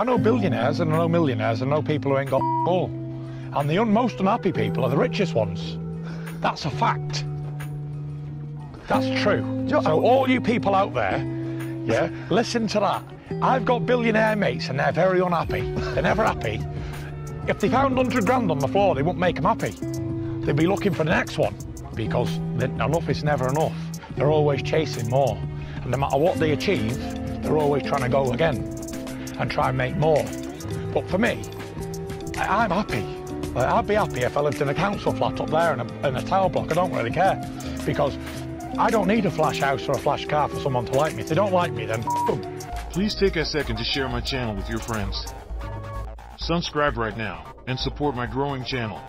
I know billionaires and I know millionaires and I know people who ain't got all. And the most unhappy people are the richest ones. That's a fact. That's true. So all you people out there, yeah, listen to that. I've got billionaire mates and they're very unhappy. They're never happy. If they found 100 grand on the floor, they wouldn't make them happy. They'd be looking for the next one because enough is never enough. They're always chasing more. And no matter what they achieve, they're always trying to go again and try and make more. But for me, I'm happy. Like, I'd be happy if I lived in a council flat up there in a tower block. I don't really care because I don't need a flash house or a flash car for someone to like me. If they don't like me, then boom. Please take a second to share my channel with your friends. Subscribe right now and support my growing channel.